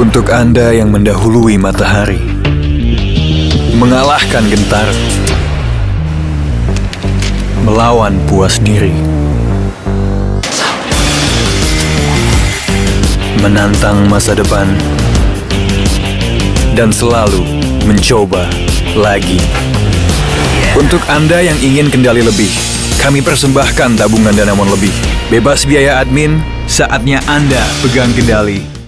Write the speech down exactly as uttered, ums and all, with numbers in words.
Untuk Anda yang mendahului matahari, mengalahkan gentar, melawan puas diri, menantang masa depan, dan selalu mencoba lagi. Untuk Anda yang ingin kendali lebih, kami persembahkan tabungan Danamon lebih. Bebas biaya admin, saatnya Anda pegang kendali.